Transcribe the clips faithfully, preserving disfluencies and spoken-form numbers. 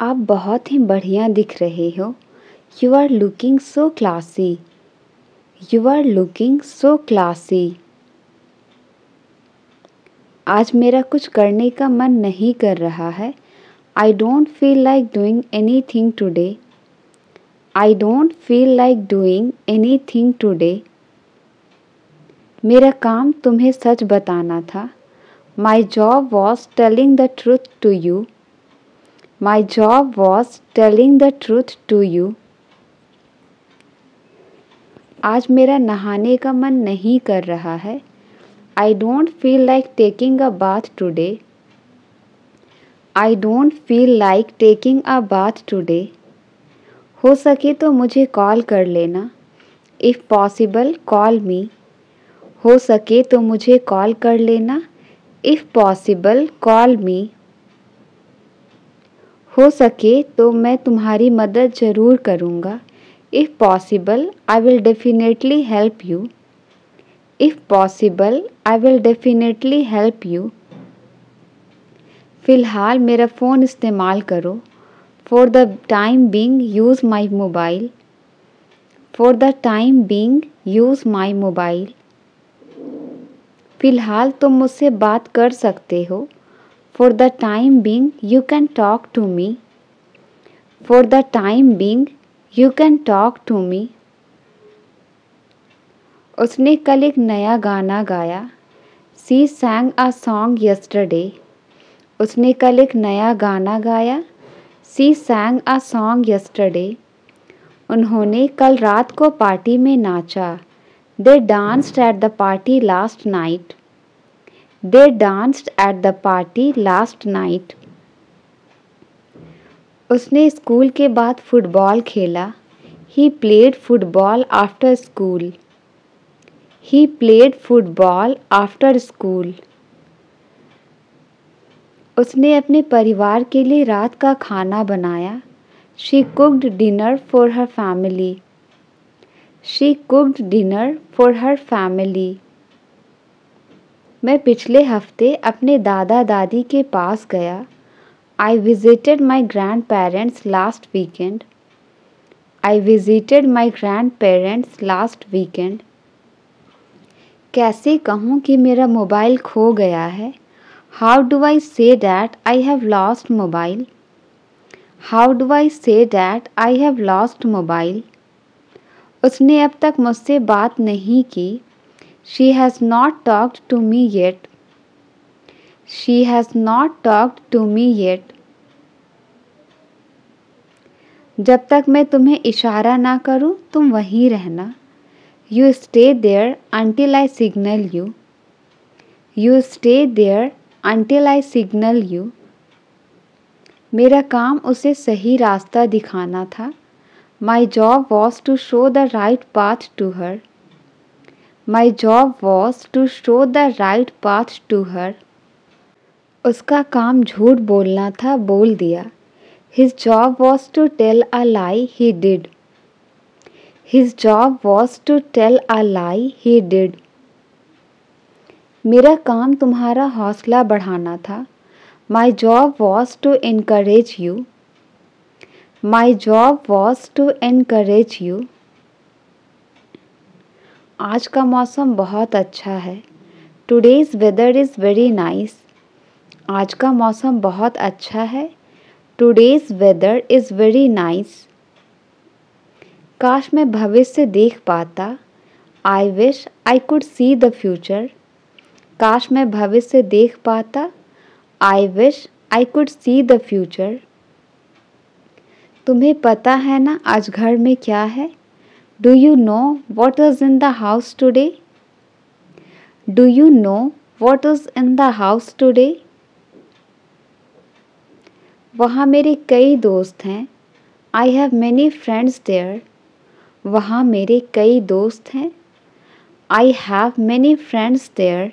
आप बहुत ही बढ़िया दिख रहे हो। You are looking so classy. You are looking so classy. आज मेरा कुछ करने का मन नहीं कर रहा है। I don't feel like doing anything today. I don't feel like doing anything today. मेरा काम तुम्हें सच बताना था। My job was telling the truth to you. My job was telling the truth to you. आज मेरा नहाने का मन नहीं कर रहा है। I don't feel like taking a bath today. I don't feel like taking a bath today. हो सके तो मुझे कॉल कर लेना। If possible call me. हो सके तो मुझे कॉल कर लेना। If possible call me. हो सके तो मैं तुम्हारी मदद ज़रूर करूँगा। If possible I will definitely help you. If possible I will definitely help you. फ़िलहाल मेरा फ़ोन इस्तेमाल करो। For the time being use my mobile. For the time being use my mobile. फ़िलहाल तुम मुझसे बात कर सकते हो। For the time being you can talk to me. For the time being you can talk to me. उसने कल एक नया गाना गाया। She sang a song yesterday. उसने कल एक नया गाना गाया। She sang a song yesterday. उन्होंने कल रात को पार्टी में नाचा। They danced at the party last night. They danced at the party last night. उसने स्कूल के बाद फुटबॉल खेला। He played football after school. He played football after school. उसने अपने परिवार के लिए रात का खाना बनाया। She cooked dinner for her family. She cooked dinner for her family. मैं पिछले हफ्ते अपने दादा दादी के पास गया। I visited my grandparents last weekend. I visited my grandparents last weekend. कैसे कहूँ कि मेरा मोबाइल खो गया है? How do I say that I have lost mobile? How do I say that I have lost mobile? उसने अब तक मुझसे बात नहीं की। She has not talked to me yet. She has not talked to me yet. जब तक मैं तुम्हें इशारा ना करूं तुम वहीं रहना। You stay there until I signal you. You stay there until I signal you. मेरा काम उसे सही रास्ता दिखाना था। My job was to show the right path to her. My job was to show the right path to her. उसका काम झूठ बोलना था, बोल दिया। His job was to tell a lie, he did. His job was to tell a lie, he did. मेरा काम तुम्हारा हौसला बढ़ाना था। My job was to encourage you. My job was to encourage you. आज का मौसम बहुत अच्छा है। Today's weather is very nice. आज का मौसम बहुत अच्छा है। Today's weather is very nice. काश मैं भविष्य देख पाता। I wish I could see the future. काश मैं भविष्य देख पाता। I wish I could see the future. तुम्हें पता है ना आज घर में क्या है? Do you know what is in the house today? Do you know what is in the house today? वहाँ मेरे कई दोस्त हैं। I have many friends there. वहाँ मेरे कई दोस्त हैं। I have many friends there.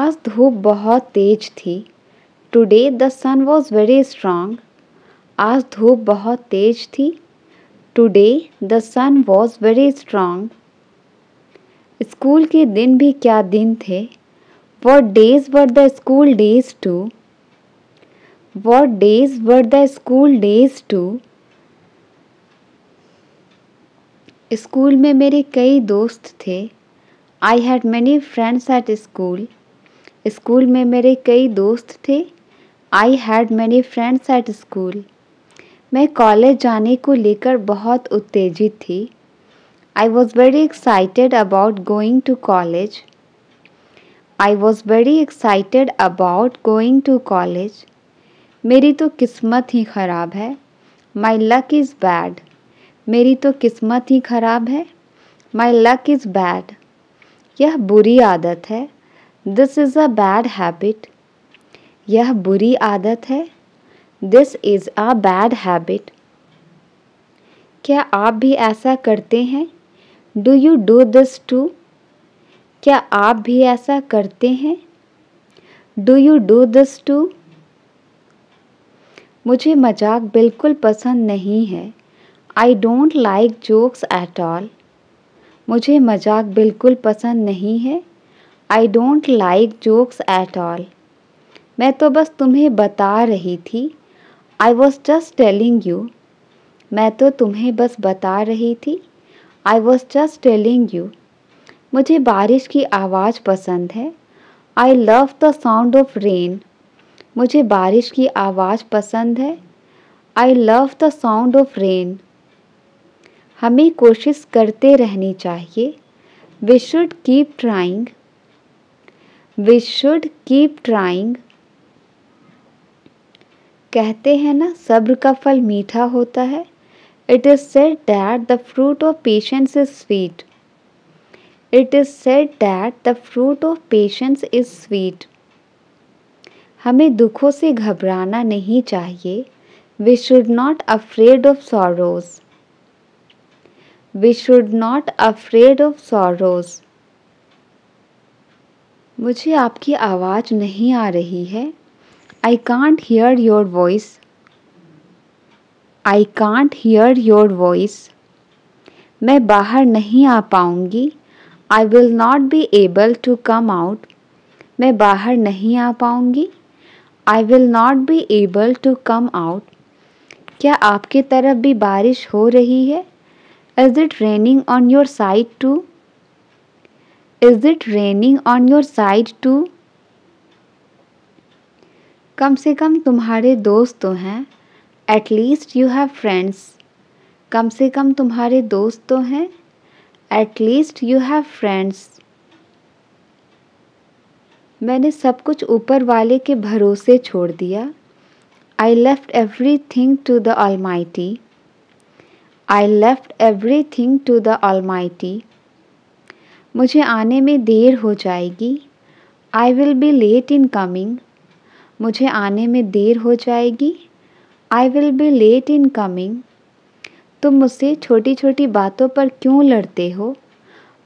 आज धूप बहुत तेज थी। Today the sun was very strong. आज धूप बहुत तेज थी। Today the sun was very strong. School के दिन भी क्या दिन थे। What days were the school days too. What days were the school days too? School में मेरे कई दोस्त थे. I had many friends at school. School में मेरे कई दोस्त थे. I had many friends at school. मैं कॉलेज जाने को लेकर बहुत उत्तेजित थी. I was very excited about going to college. I was very excited about going to college. मेरी तो किस्मत ही ख़राब है. My luck is bad. मेरी तो किस्मत ही ख़राब है. My luck is bad. यह बुरी आदत है. This is a bad habit. यह बुरी आदत है. This is a bad habit. क्या आप भी ऐसा करते हैं? Do you do this too? क्या आप भी ऐसा करते हैं? Do you do this too? मुझे मजाक बिल्कुल पसंद नहीं है. I don't like jokes at all. मुझे मजाक बिल्कुल पसंद नहीं है. I don't like jokes at all. मैं तो बस तुम्हें बता रही थी. I was just telling you. मैं तो तुम्हें बस बता रही थी. I was just telling you. मुझे बारिश की आवाज़ पसंद है. I love the sound of rain. मुझे बारिश की आवाज़ पसंद है. I love the sound of rain. हमें कोशिश करते रहनी चाहिए. We should keep trying. We should keep trying. कहते हैं ना, सब्र का फल मीठा होता है. It is said that the fruit of patience is sweet. It is said that the fruit of patience is sweet. हमें दुखों से घबराना नहीं चाहिए. We should not afraid of sorrows. We should not afraid of sorrows. मुझे आपकी आवाज़ नहीं आ रही है. I can't hear your voice. I can't hear your voice. मैं बाहर नहीं आ पाऊँगी. I will not be able to come out. मैं बाहर नहीं आ पाऊँगी. I will not be able to come out. क्या आपकी तरफ भी बारिश हो रही है? Is it raining on your side too? Is it raining on your side too? कम से कम तुम्हारे दोस्त तो हैं. At least you have friends. कम से कम तुम्हारे दोस्त तो हैं. At least you have friends. मैंने सब कुछ ऊपर वाले के भरोसे छोड़ दिया. I left everything to the Almighty. I left everything to the Almighty. मुझे आने में देर हो जाएगी. I will be late in coming. मुझे आने में देर हो जाएगी. I will be late in coming. तुम मुझसे छोटी छोटी बातों पर क्यों लड़ते हो?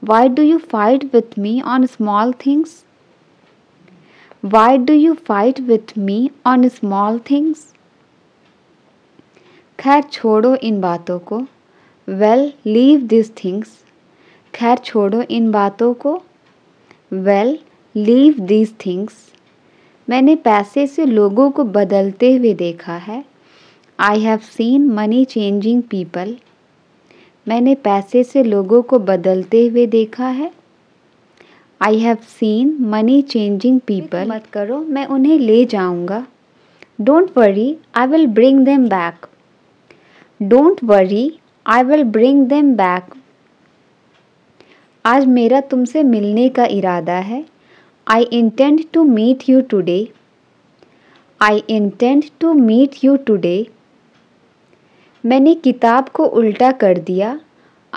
Why do you fight with me on small things? Why do you fight with me on small things? खैर छोड़ो इन बातों को. Well, leave these things. खैर छोड़ो इन बातों को. Well, leave these things. मैंने पैसे से लोगों को बदलते हुए देखा है. I have seen money changing people. मैंने पैसे से लोगों को बदलते हुए देखा है. I have seen money changing people. मत करो, मैं उन्हें ले जाऊंगा. Don't worry, I will bring them back. Don't worry, I will bring them back. आज मेरा तुमसे मिलने का इरादा है. I intend to meet you today. I intend to meet you today. मैंने किताब को उल्टा कर दिया.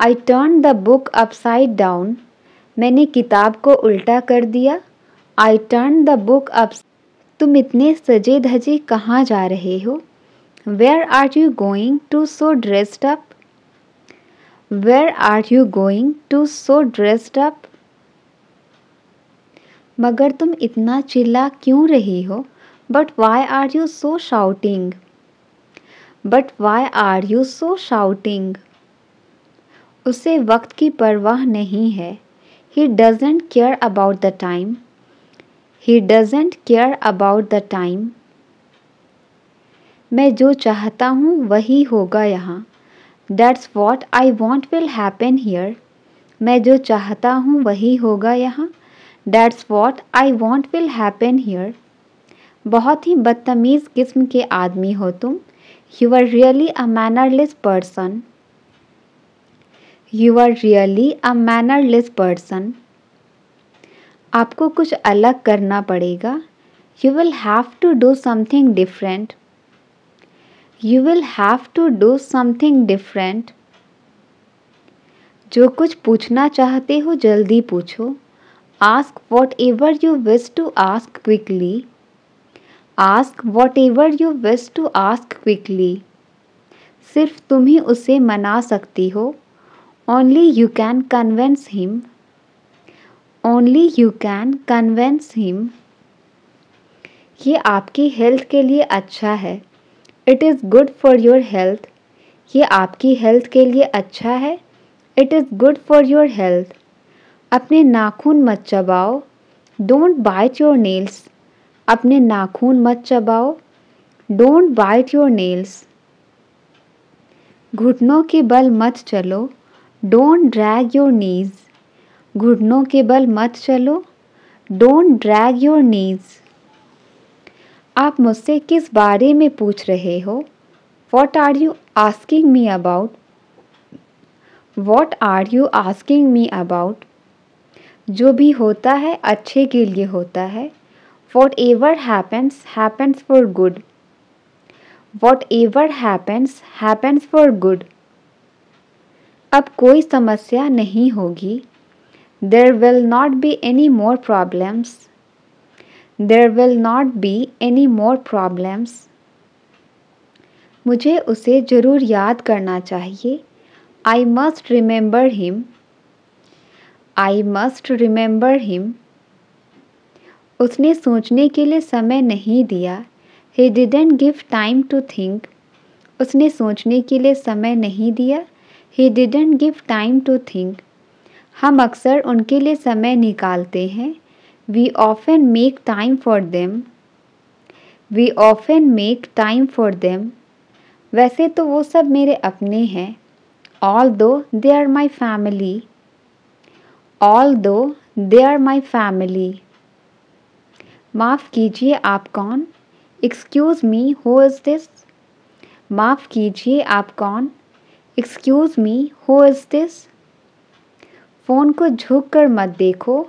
I turned the book upside down. मैंने किताब को उल्टा कर दिया. I turned the book up. तुम इतने सजे धजे कहाँ जा रहे हो? Where are you going to so dressed up? Where are you going to so dressed up? मगर तुम इतना चिल्ला क्यों रही हो? But why are you so shouting? But why are you so shouting? उसे वक्त की परवाह नहीं है. He doesn't care about the time. He doesn't care about the time. मैं जो चाहता हूँ वही होगा यहाँ। That's what I want will happen here. मैं जो चाहता हूँ वही होगा यहाँ। That's what I want will happen here. बहुत ही बदतमीज़ किस्म के आदमी हो तुम। You are really a mannerless person. You are really a mannerless person. आपको कुछ अलग करना पड़ेगा। You will have to do something different. You will have to do something different. जो कुछ पूछना चाहते हो जल्दी पूछो। Ask what ever you wish to ask quickly. Ask what ever you wish to ask quickly. सिर्फ तुम ही उसे मना सकती हो। Only you can convince him. Only you can convince him. ये आपकी हेल्थ के लिए अच्छा है। It is good for your health. ये आपकी हेल्थ के लिए अच्छा है। It is good for your health. अपने नाखून मत चबाओ। Don't bite your nails. अपने नाखून मत चबाओ। Don't bite your nails. घुटनों के बल मत चलो। Don't drag your knees. घुटनों के बल मत चलो। Don't drag your knees. आप मुझसे किस बारे में पूछ रहे हो? What are you asking me about? What are you asking me about? जो भी होता है अच्छे के लिए होता है। What ever happens happens for good. What ever happens happens for good. अब कोई समस्या नहीं होगी। There will not be any more problems. There will not be any more problems. मुझे उसे ज़रूर याद करना चाहिए। I must remember him. I must remember him. उसने सोचने के लिए समय नहीं दिया। He didn't give time to think. उसने सोचने के लिए समय नहीं दिया। He didn't give time to think. हम अक्सर उनके लिए समय निकालते हैं। We often make time for them. We often make time for them. वैसे तो वो सब मेरे अपने हैं। Although they are my family. Although they are my family. माफ़ कीजिए आप कौन? Excuse me, who is this? माफ़ कीजिए आप कौन? Excuse me, who is this? Phone को झुक कर मत देखो।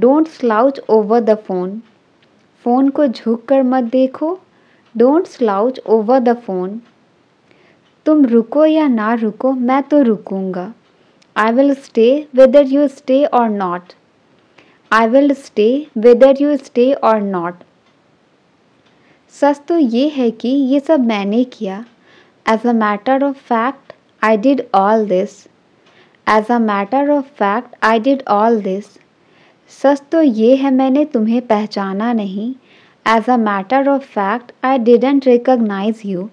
Don't slouch over the phone. Phone को झुक कर मत देखो। Don't slouch over the phone. तुम रुको या ना रुको मैं तो रुकूँगा। I will stay whether you stay or not. I will stay whether you stay or not. सच तो ये है कि ये सब मैंने किया। As a matter of fact I did all this. As a matter of fact I did all this. सच तो ये है मैंने तुम्हें पहचाना नहीं। As a matter of fact I didn't recognise you.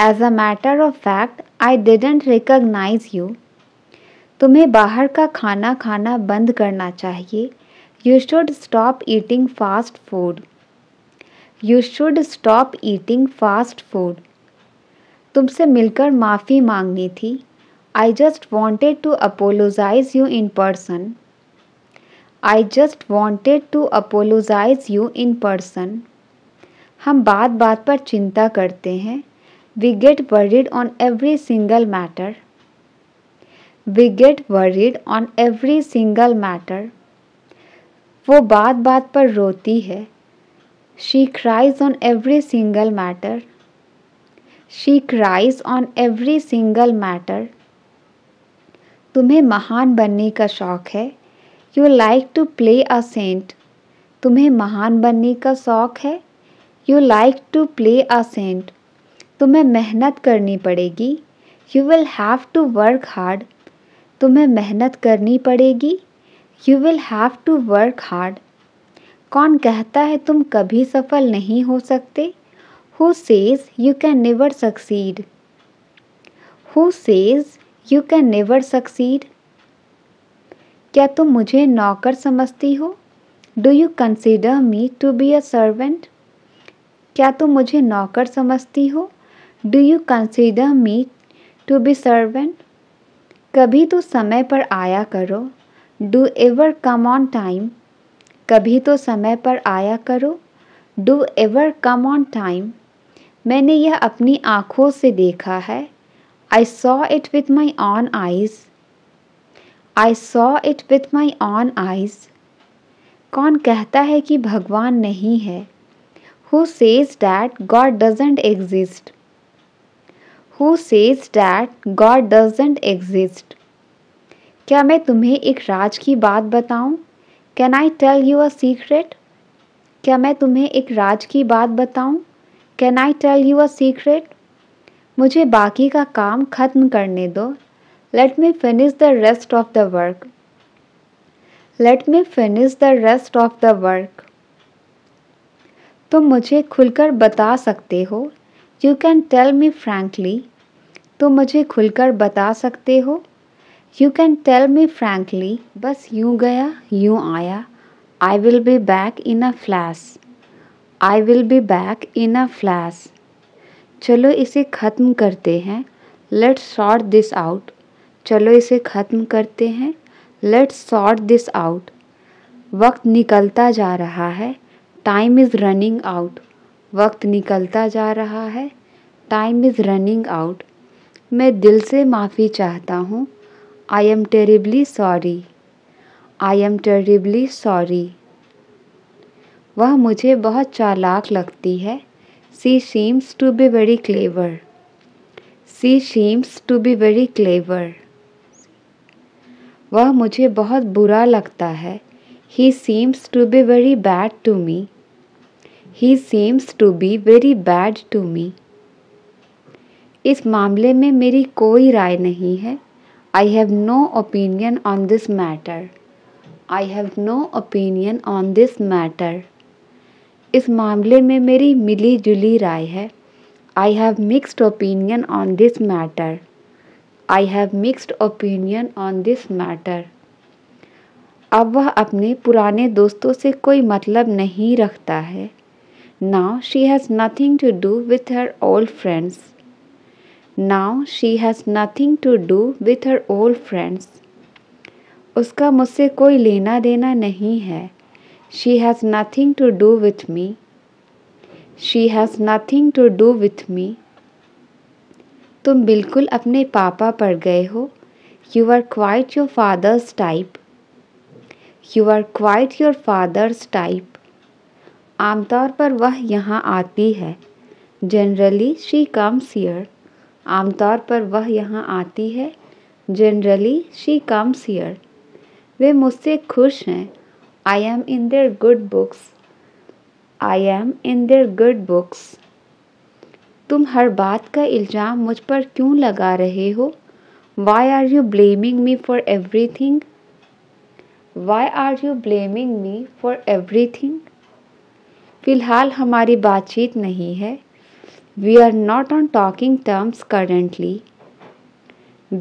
As a matter of fact I didn't recognise you. तुम्हें बाहर का खाना खाना बंद करना चाहिए। You should stop eating fast food. You should stop eating fast food. तुमसे मिलकर माफ़ी मांगनी थी। I just wanted to apologise you in person. I just wanted to apologize you in person. हम बात बात पर चिंता करते हैं। We get worried on every single matter. We get worried on every single matter. वो बात बात पर रोती है। She cries on every single matter. She cries on every single matter. तुम्हें महान बनने का शौक़ है। You like to play a saint. तुम्हें महान बनने का शौक़ है। You like to play a saint. तुम्हें मेहनत करनी पड़ेगी. You will have to work hard. तुम्हें मेहनत करनी पड़ेगी. You will have to work hard. कौन कहता है तुम कभी सफल नहीं हो सकते? Who says you can never succeed. Who says you can never succeed. क्या तुम मुझे नौकर समझती हो? Do you consider me to be a servant? क्या तुम मुझे नौकर समझती हो? Do you consider me to be servant? कभी तो समय पर आया करो। Do ever come on time? कभी तो समय पर आया करो। Do ever come on time? मैंने यह अपनी आँखों से देखा है। I saw it with my own eyes. I saw it with my own eyes. कौन कहता है कि भगवान नहीं है? Who says that God doesn't exist? Who says that God doesn't exist? क्या मैं तुम्हें एक राज की बात बताऊं? Can I tell you a secret? क्या मैं तुम्हें एक राज की बात बताऊं? Can I tell you a secret? मुझे बाकी का काम खत्म करने दो। Let me finish the rest of the work. Let me finish the rest of the work. तुम मुझे खुलकर बता सकते हो। You can tell me frankly. तुम मुझे खुलकर बता सकते हो। You can tell me frankly. बस यूं गया यूं आया। I will be back in a flash. I will be back in a flash. चलो इसे ख़त्म करते हैं। Let's sort this out. चलो इसे ख़त्म करते हैं। Let's sort this out. वक्त निकलता जा रहा है। Time is running out. वक्त निकलता जा रहा है। Time is running out. मैं दिल से माफ़ी चाहता हूँ। I am terribly sorry. I am terribly sorry. वह मुझे बहुत चालाक लगती है। She seems to be very clever. She seems to be very clever. वह मुझे बहुत बुरा लगता है। He seems to be very bad to me. He seems to be very bad to me. इस मामले में मेरी कोई राय नहीं है। I have no opinion on this matter. I have no opinion on this matter. इस मामले में मेरी मिली जुली राय है। I have mixed opinion on this matter. I have mixed opinion on this matter. अब वह अपने पुराने दोस्तों से कोई मतलब नहीं रखता है। Now she has nothing to do with her old friends. Now she has nothing to do with her old friends. उसका मुझसे कोई लेना देना नहीं है। She has nothing to do with me. She has nothing to do with me. तुम बिल्कुल अपने पापा पर गए हो। You are quite your father's type. You are quite your father's type. आमतौर पर वह यहाँ आती है। Generally she comes here. आमतौर पर वह यहाँ आती है। Generally she comes here. वे मुझसे खुश हैं। I am in their good books. I am in their good books. तुम हर बात का इल्ज़ाम मुझ पर क्यों लगा रहे हो? Why are you blaming me for everything? Why are you blaming me for everything? फ़िलहाल हमारी बातचीत नहीं है। We are not on talking terms currently.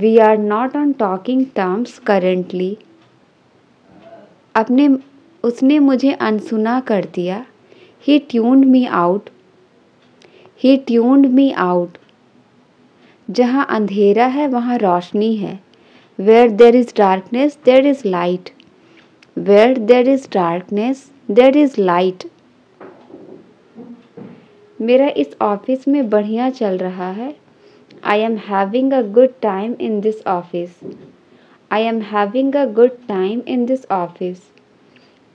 We are not on talking terms currently. अपने उसने मुझे अनसुना कर दिया। He tuned me out. He tuned me out. जहाँ अंधेरा है वहाँ रोशनी है। Where there is darkness, there is light. Where there is darkness, there is light. मेरा इस ऑफिस में बढ़िया चल रहा है। I am having a good time in this office. I am having a good time in this office.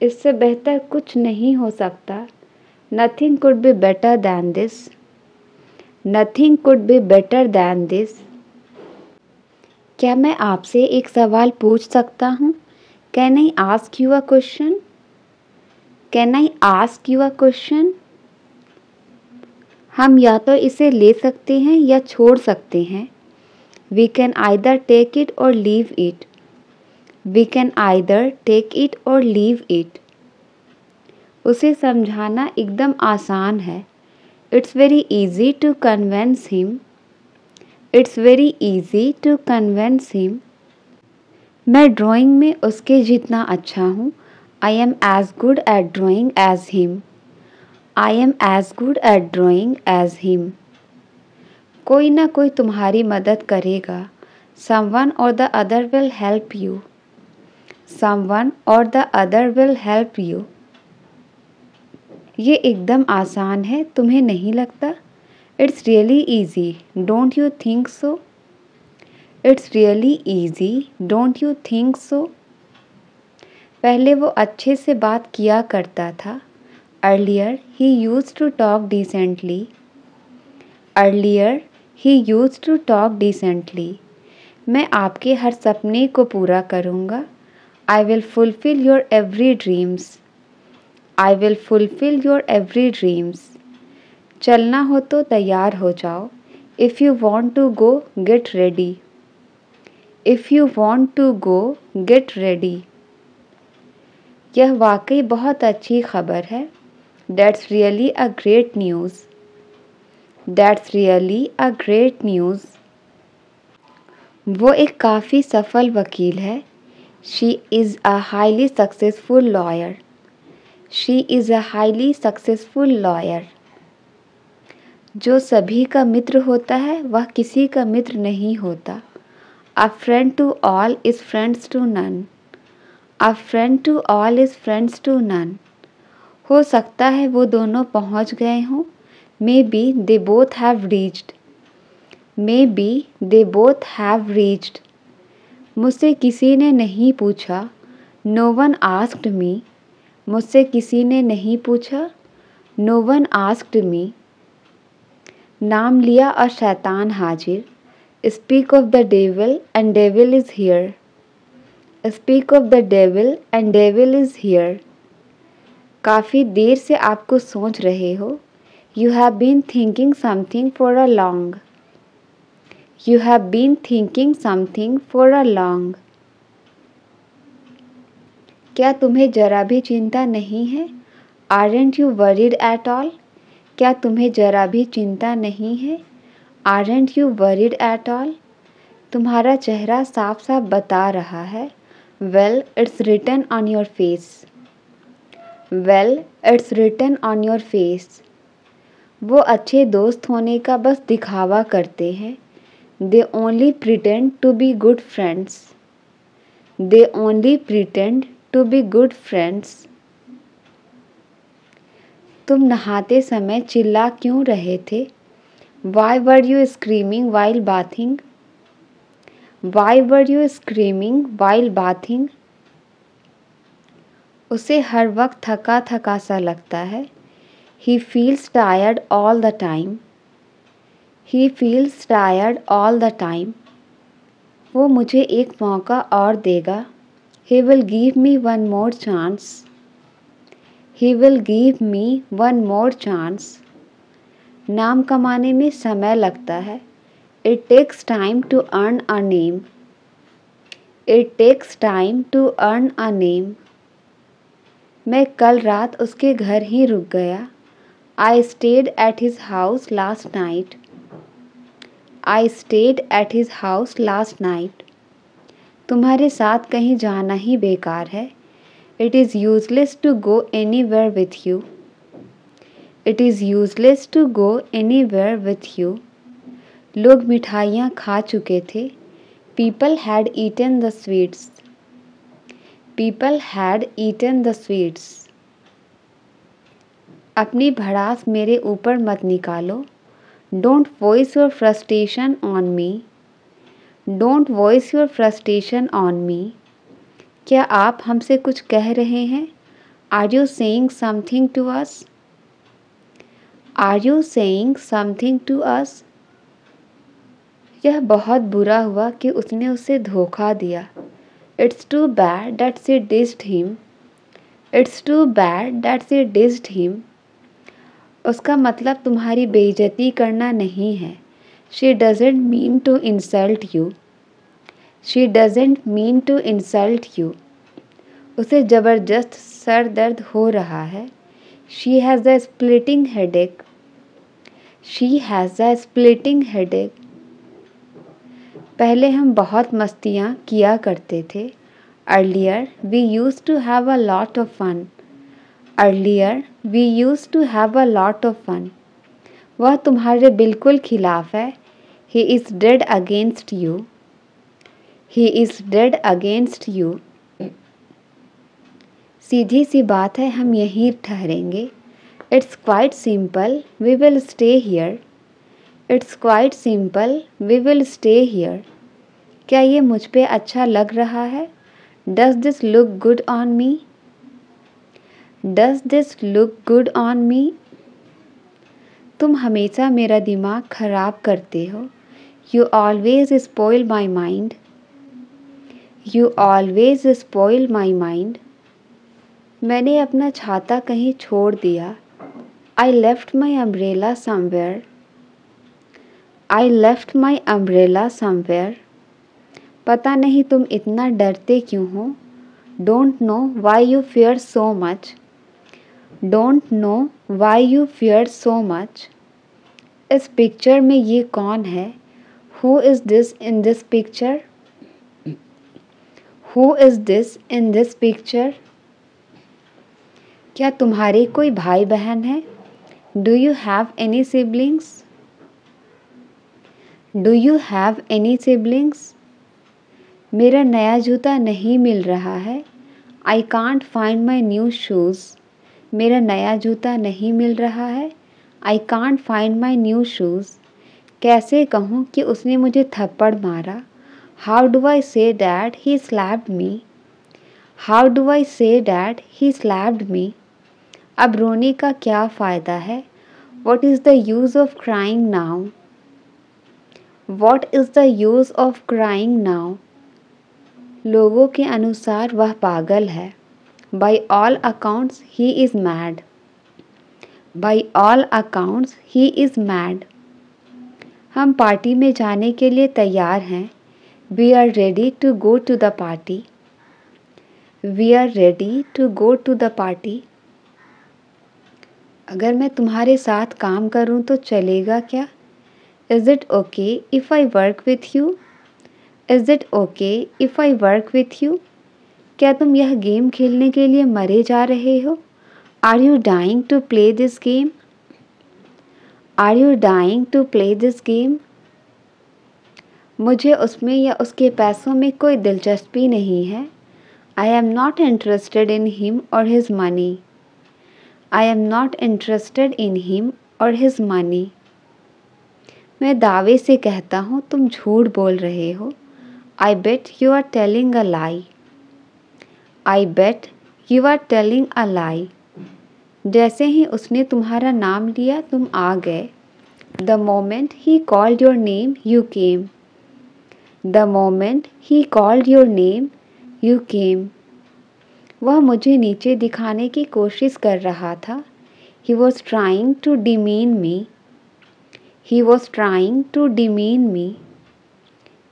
इससे बेहतर कुछ नहीं हो सकता। Nothing could be better than this. Nothing could be better than this. क्या मैं आपसे एक सवाल पूछ सकता हूँ? Can I ask you a question? Can I ask you a question? हम या तो इसे ले सकते हैं या छोड़ सकते हैं। We can either take it or leave it. We can either take it or leave it. उसे समझाना एकदम आसान है। It's very easy to convince him. It's very easy to convince him. मैं ड्राइंग में उसके जितना अच्छा हूँ। I am as good at drawing as him. I am as good at drawing as him. कोई ना कोई तुम्हारी मदद करेगा। Someone or the other will help you. Someone or the other will help you. ये एकदम आसान है, तुम्हें नहीं लगता? It's really easy, don't you think so? It's really easy, don't you think so? पहले वो अच्छे से बात किया करता था। Earlier he used to talk decently. Earlier he used to talk decently. मैं आपके हर सपने को पूरा करूँगा। I will fulfil your every dreams. I will fulfil your every dreams. चलना हो तो तैयार हो जाओ। If you want to go get ready. If you want to go get ready. यह वाकई बहुत अच्छी खबर है। That's really a great news. That's really a great news. वो एक काफ़ी सफल वकील है। She is a highly successful lawyer. She is a highly successful lawyer. जो सभी का मित्र होता है वह किसी का मित्र नहीं होता। A friend to all is friends to none. A friend to all is friends to none. हो सकता है वो दोनों पहुंच गए हों। May be they both have reached. May be they both have reached. मुझसे किसी ने नहीं पूछा। No one asked me. मुझसे किसी ने नहीं पूछा। No one asked me. नाम लिया और शैतान हाजिर। Speak of the devil and devil is here. Speak of the devil and devil is here. काफ़ी देर से आप कुछ सोच रहे हो। You have been thinking something for a long. You have been thinking something for a long. क्या तुम्हें जरा भी चिंता नहीं है? Aren't you worried at all. क्या तुम्हें जरा भी चिंता नहीं है? Aren't you worried at all. तुम्हारा चेहरा साफ साफ बता रहा है। Well it's written on your face. Well it's written on your face. वो अच्छे दोस्त होने का बस दिखावा करते हैं। They only pretend to be good friends. They only pretend to be good friends. तुम नहाते समय चिल्ला क्यों रहे थे? Why were you screaming while bathing. Why were you screaming while bathing. उसे हर वक्त थका थका सा लगता है। He feels tired all the time. He feels tired all the time. वो मुझे एक मौका और देगा। He will give me one more chance. He will give me one more chance. नाम कमाने में समय लगता है। It takes time to earn a name. It takes time to earn a name. मैं कल रात उसके घर ही रुक गया। I stayed at his house last night. I stayed at his house last night. तुम्हारे साथ कहीं जाना ही बेकार है। It is useless to go anywhere with you. It is useless to go anywhere with you. लोग मिठाइयाँ खा चुके थे। People had eaten the sweets. People had eaten the sweets. अपनी भड़ास मेरे ऊपर मत निकालो। Don't voice your frustration on me. Don't voice your frustration on me. क्या आप हमसे कुछ कह रहे हैं? Are you saying something to us? Are you saying something to us? यह बहुत बुरा हुआ कि उसने उसे धोखा दिया। It's too bad that she dissed him. It's too bad that she dissed him. उसका मतलब तुम्हारी बेइज्जती करना नहीं है। She doesn't mean to insult you. She doesn't mean to insult you. उसे ज़बरदस्त सर दर्द हो रहा है। She has a splitting headache. She has a splitting headache. पहले हम बहुत मस्तियाँ किया करते थे। Earlier we use to have a lot of fun. Earlier we use to have a lot of fun. वह तुम्हारे बिल्कुल खिलाफ है। He is dead against you. He is dead against you. सीधी सी बात है, हम यहीं ठहरेंगे। It's quite simple, we will stay here. It's quite simple, we will stay here. क्या ये मुझ पे अच्छा लग रहा है? Does this look good on me? Does this look good on me? तुम हमेशा मेरा दिमाग ख़राब करते हो। You always spoil my mind. You always spoil my mind. मैंने अपना छाता कहीं छोड़ दिया। I left my umbrella somewhere. I left my umbrella somewhere. पता नहीं तुम इतना डरते क्यों हो। Don't know why you fear so much. Don't know why you fear so much. इस पिक्चर में ये कौन है? Who is this in this picture? Who is this in this picture? क्या तुम्हारे कोई भाई बहन है? Do you have any siblings? Do you have any siblings? मेरा नया जूता नहीं मिल रहा है। I can't find my new shoes. मेरा नया जूता नहीं मिल रहा है। I can't find my new shoes. कैसे कहूँ कि उसने मुझे थप्पड़ मारा? How do I say that he slapped me. How do I say that he slapped मी। अब रोने का क्या फ़ायदा है? What is the use of crying now. What is the use of crying now. लोगों के अनुसार वह पागल है। By all accounts he is mad. By all accounts he is mad. हम पार्टी में जाने के लिए तैयार हैं। We are ready to go to the party. We are ready to go to the party. अगर मैं तुम्हारे साथ काम करूं तो चलेगा क्या? Is it okay if I work with you? Is it okay if I work with you? क्या तुम यह गेम खेलने के लिए मरे जा रहे हो? Are you dying to play this game? Are you dying to play this game? मुझे उसमें या उसके पैसों में कोई दिलचस्पी नहीं है। I am not interested in him और his money. I am not interested in him और हिज मनी। मैं दावे से कहता हूँ तुम झूठ बोल रहे हो। I bet you are telling a lie. I bet you are telling a lie. जैसे ही उसने तुम्हारा नाम लिया तुम आ गए। The moment he called your name you came. The moment he called your name you came. वह मुझे नीचे दिखाने की कोशिश कर रहा था। He was trying to demean me. He was trying to demean me.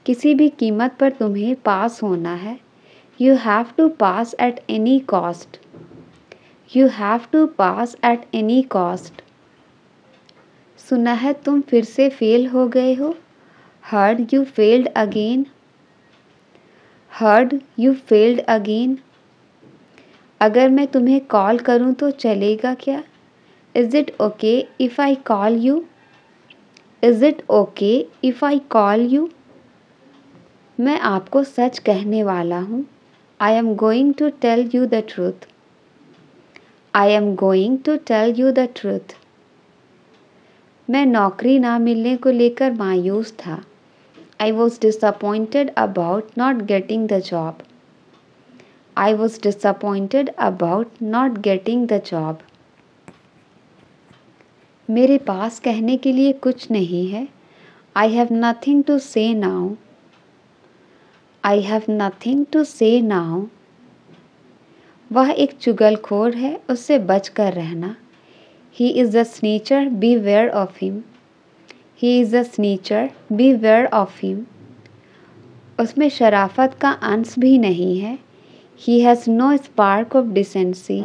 किसी भी कीमत पर तुम्हें पास होना है। You have to pass at any cost. You have to pass at any cost. सुना है तुम फिर से फेल हो गए हो। Heard you failed again. Heard you failed again. अगर मैं तुम्हें कॉल करूं तो चलेगा क्या? Is it okay if I call you? Is it okay if I call you? मैं आपको सच कहने वाला हूँ। I am going to tell you the truth. I am going to tell you the truth. मैं नौकरी ना मिलने को लेकर मायूस था। I was disappointed about not getting the job. I was disappointed about not getting the job. मेरे पास कहने के लिए कुछ नहीं है। I have nothing to say now. I have nothing to say now. वह एक चुगलखोर है, उससे बच कर रहना। He is a snitcher, beware of him. He is a snitcher, beware of him. उसमें शराफत का अंश भी नहीं है। He has no spark of decency.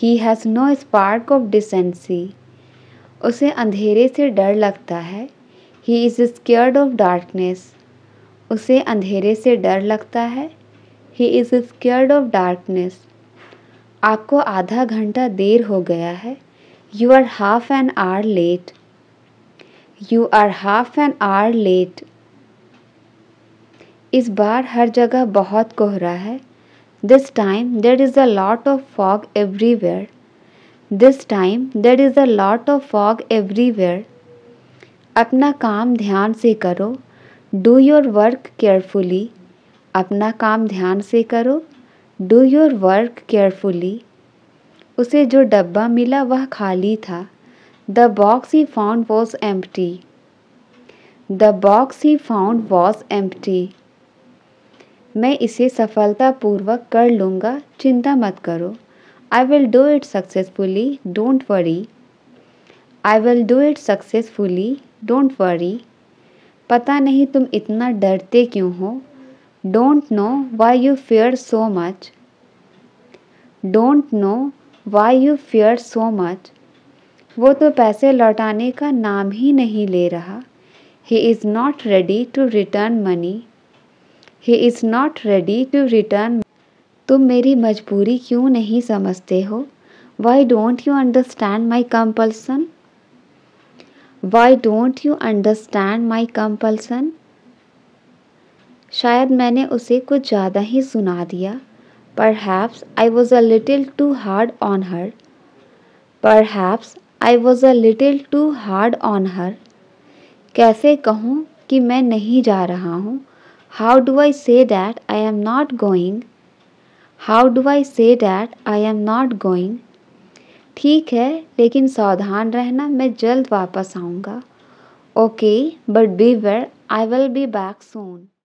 He has no spark of decency. उसे अंधेरे से डर लगता है। He is scared of darkness. उसे अंधेरे से डर लगता है। He is scared of darkness. आपको आधा घंटा देर हो गया है। You are half an hour late. You are half an hour late. इस बार हर जगह बहुत कोहरा है। This time there is a lot of fog everywhere. This time there is a lot of fog everywhere. अपना काम ध्यान से करो। Do your work carefully. अपना काम ध्यान से करो। Do your work carefully. उसे जो डब्बा मिला वह खाली था। The box he found was empty. The box he found was empty. मैं इसे सफलतापूर्वक कर लूँगा, चिंता मत करो। I will do it successfully, don't worry. I will do it successfully, don't worry. पता नहीं तुम इतना डरते क्यों हो। Don't know why you fear so much. Don't know why you fear so much. वो तो पैसे लौटाने का नाम ही नहीं ले रहा। He is not ready to return money. He is not ready to return. तुम मेरी मजबूरी क्यों नहीं समझते हो। Why don't you understand my compulsion. Why don't you understand my compulsion. शायद मैंने उसे कुछ ज़्यादा ही सुना दिया। Perhaps I was a little too hard on her. Perhaps I was a little too hard on her. कैसे कहूँ कि मैं नहीं जा रहा हूँ। How do I say that I am not going? How do I say that I am not going? ठीक है, लेकिन सावधान रहना, मैं जल्द वापस आऊँगा। Okay, but beware, I will be back soon.